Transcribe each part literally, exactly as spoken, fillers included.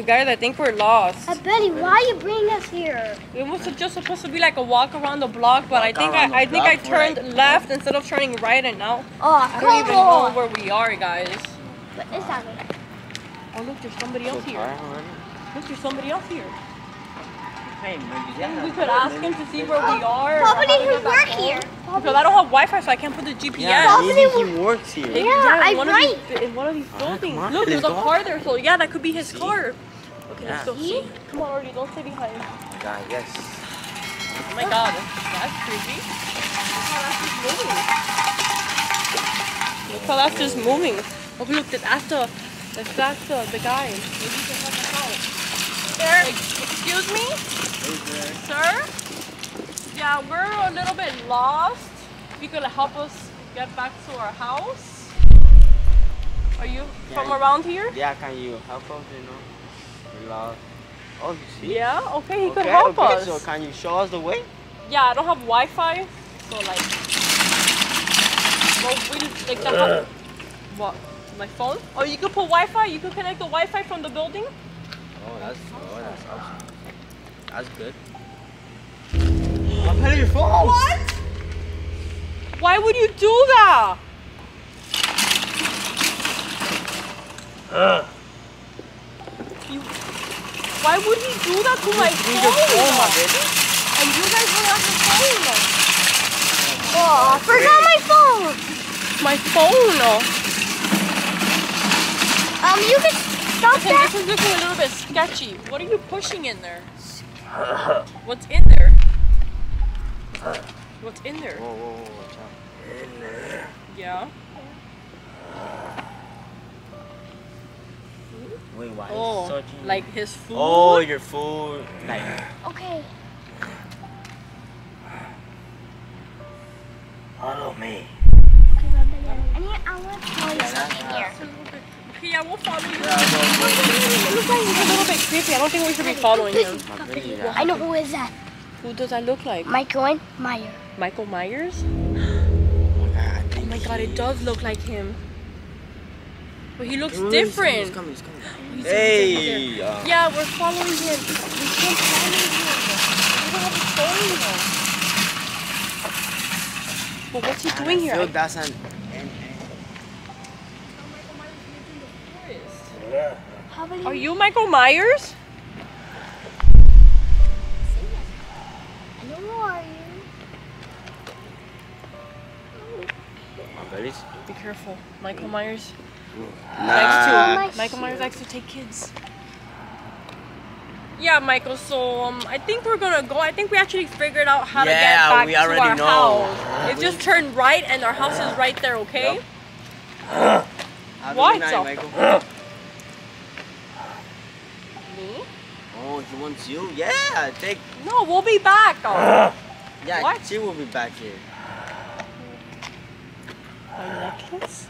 You guys, I think we're lost. Maibelys, why are you bringing us here? It was just supposed to be like a walk around the block, but walk I think I, I think I turned right. left instead of turning right, and now oh, I don't even on. know where we are, guys. But it's not right. Oh look, there's somebody else here. Look, there's somebody else here. We could ask him to see where oh, we are. Probably he works here. Because I don't have Wi-Fi, so I can't put the G P S. Yeah, maybe he works here. Yeah, yeah I'm right. These, in one of these buildings. Oh, look, there's a car there. So yeah, that could be his see? car. Okay, yeah. let's go see. Come on, Artie, don't stay behind. God, yes. Oh my God, that's creepy. Look how that's just moving. Oh look, that's the, that's, that's the, the guy. Maybe he can help us out. Sir, excuse me, sir. Yeah, we're a little bit lost. If you could help us get back to our house. Are you yeah, from around here? Yeah, can you help us? You know, we're lost. Oh, you see? Yeah. Okay, he okay, could help okay, us. So can you show us the way? Yeah, I don't have Wi-Fi, so like, well, we just like the what? My phone? Oh, you could put Wi-Fi. You could connect the Wi-Fi from the building. Oh, that's oh, that's awesome. That's good. I'm your phone. What? Why would you do that? Uh. You, why would he do that to my phone? And you guys don't have your phone. Oh, I forgot my phone. My phone. Um, you can. Okay, this is looking a little bit sketchy. What are you pushing in there? What's in there? What's in there? Whoa, whoa, whoa, what's up? In there. Yeah. Wait, why? Oh, is such like his food. Oh, your food. Like. Okay. Follow me. I need. I want to tell you something here. Yeah, we'll follow you. Yeah, it looks like he's a little bit creepy. I don't think we should be following him. I know who is that. Who does that look like? Michael Myers. Michael Myers? Oh my God, it does look like him. But he looks Dude, different. He's coming, he's coming, he's coming. He's hey! Uh, yeah, we're following him. We can't follow him. We don't have a phone. But what's he doing I here? Feel that's an Are you Michael Myers? Hello, are you? Maibelys? Be careful. Michael Myers nah. likes to. Michael Myers likes to take kids. Yeah, Michael. So um, I think we're gonna go. I think we actually figured out how yeah, to get back to our know. house. It just turned right, and our house is right there. Okay. Yep. What? Michael? Oh, he wants you? Yeah, take. No, we'll be back. Oh. Yeah, what? She will be back here. My necklace?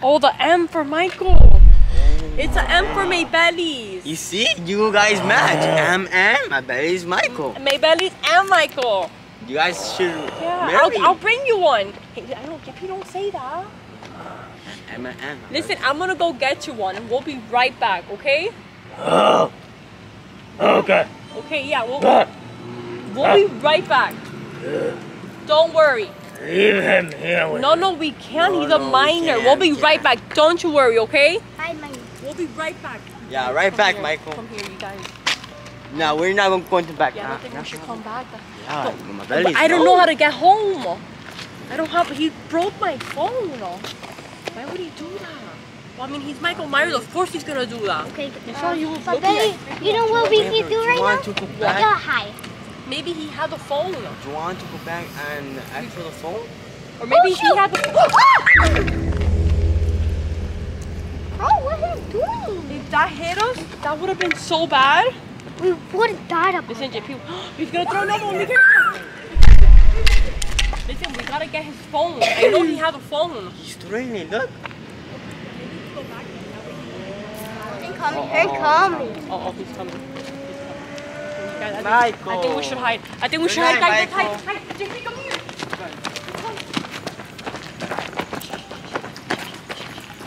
Oh, the M for Michael. Oh. It's an M for Maibelys. You see? You guys match. M and Maibelys Michael. Maibelys and Michael. You guys should yeah, marry. I'll, I'll bring you one. I don't, if you don't say that. M and M. Listen, I'm going to go get you one and we'll be right back, okay? Oh. Okay. Okay, yeah, we'll, we'll be right back. Don't worry. Leave him here with No, no, we can't. No, He's a no, minor. We we'll be we right back. Don't you worry, okay? Hi, Mike. We'll be right back. Yeah, right come back, here. Michael. Come here, you guys. No, we're not going to back. Yeah, I don't think we should come back. Yeah, but, my belly's but I don't know how to get home. I don't have... He broke my phone. Why would he do that? Well, I mean, he's Michael Myers, of course he's gonna do that. Okay, uh, you, will so like, you know what we can do right now? To go back? Yeah, hi. Maybe he had the phone. Do you want to go back and ask for the phone? Or maybe oh, he had the phone. Oh, what are you doing? If that hit us, that would have been so bad. We would have died up. Listen, J P, he's gonna throw another one. Listen, we gotta get his phone. I know he had a phone. He's throwing it, look. Oh, hey, come. Oh, oh, he's coming. He's coming. Guys, I, think, Michael. I think we should hide. I think we should hide, guys. Hide, hide. J P, come here. Come.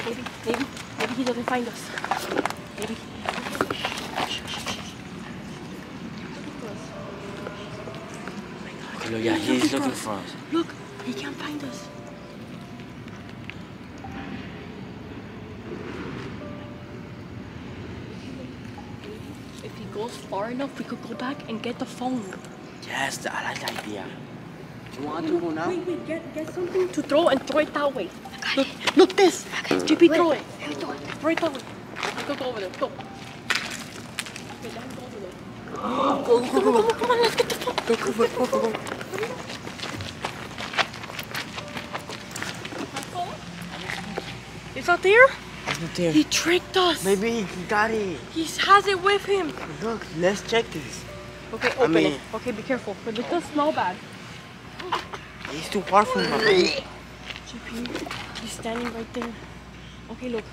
Maybe, maybe, maybe he doesn't find us. Maybe. Look, yeah, he's, he's looking for us. Look, he can't find us. If he goes far enough, we could go back and get the phone. Yes, I like that idea. Do you want wait, to go now? Wait, wait, get, get something to throw and throw it that way. Look, it. look this. Okay. J P, throw it. Let me throw it. Throw it that way. Go, go over there. Go. Okay, then go over there. Oh, go, go, go, go, go. Come on, let's get the phone. Go, go, go, go, go, go. It's not there? It's not there. He tricked us. Maybe he got it. He has it with him. Look, let's check this. Okay, open I mean, it. Okay, be careful. But it does smell bad. He's too far from me. J P, he's standing right there. Okay, look.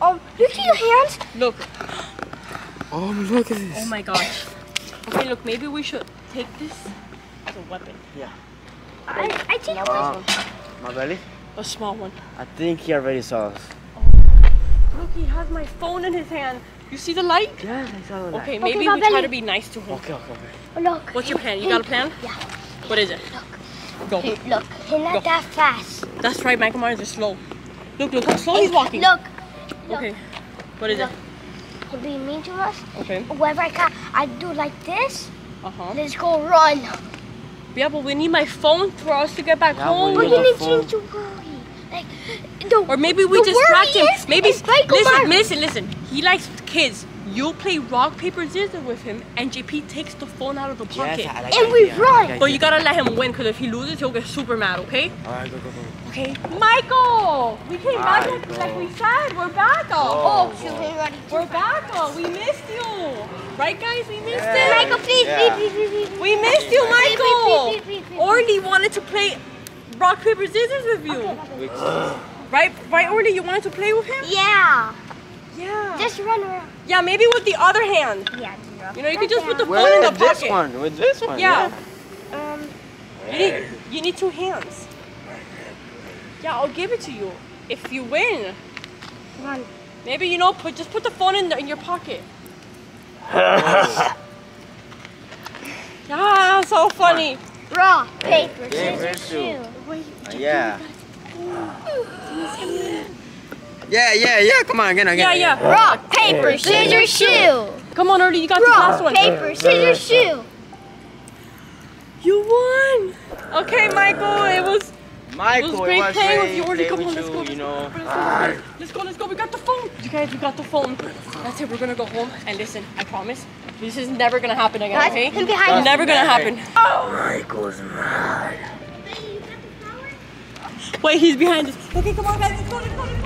Oh, look at your hands. Look. Oh, look at this. Oh my gosh. Okay, look, maybe we should take this as a weapon. Yeah. I, I take it. Uh, Maibelys? A small one. I think he already saw us. Oh. Look, he has my phone in his hand. You see the light? Yes, I saw the light. Okay, maybe okay, we try to be nice to him. Okay, okay, okay. Look. What's your plan? You got a plan? Yeah. What is it? Look. Go. Hey, look, he's not Go. that fast. That's right, Michael Myers is slow. Look, look how slow hey, he's walking. Look. Okay. Look, what is look. it? He'll be mean to us. Okay. Wherever I can, I do like this. Uh huh. Let's go run. Yeah, but we need my phone for us to get back yeah, home. But you need phone. to worry. Like, the, or maybe we distract him. Maybe listen, listen, listen. He likes kids. You play rock, paper, scissors with him, and J P takes the phone out of the pocket. Yes, I like and we idea. run. Like but you gotta let him win, because if he loses, he'll get super mad, okay? Alright, go, go, go. Okay. Michael! We came All back right, like, like we said. We're back up. Oh, oh running We're back up. We missed you. Right, guys? We missed yeah. it. Michael, please, yeah. please, please, please, please. We missed you, Michael. Please, please, please, please, please, please. Orly wanted to play rock, paper, scissors with you. Okay, okay. Right, right, Orly? You wanted to play with him? Yeah. Yeah. Just run around. Yeah, maybe with the other hand. Yeah. You know, you could just put the phone Where? in the pocket. With this one. With this one. Yeah. yeah. Um. You need, you need two hands. Yeah, I'll give it to you if you win. Come on. Maybe you know, put just put the phone in the, in your pocket. yeah, so funny. Raw paper scissors shoe. Wait. Yeah. Yeah, yeah, yeah, come on, again, again. Yeah, yeah. Rock, paper, scissors, shoe. Come on, Orly, you got the last one. Rock, paper, scissors, shoe. You won. Okay, Michael, it was, Michael, it was great it was playing with you, Orly. Come on, let's go. You know. Let's go, let's go. We got the phone. You guys, we got the phone. That's it, we're going to go home. And listen, I promise, this is never going to happen again, okay? Him behind never going to happen. Oh. Michael's mad. Wait, he's behind us. Okay, come on, guys, let's go, let's go, let's go.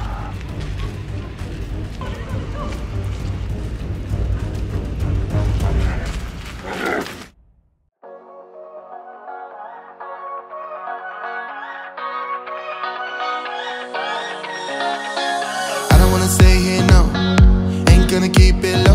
Stay here now, ain't gonna keep it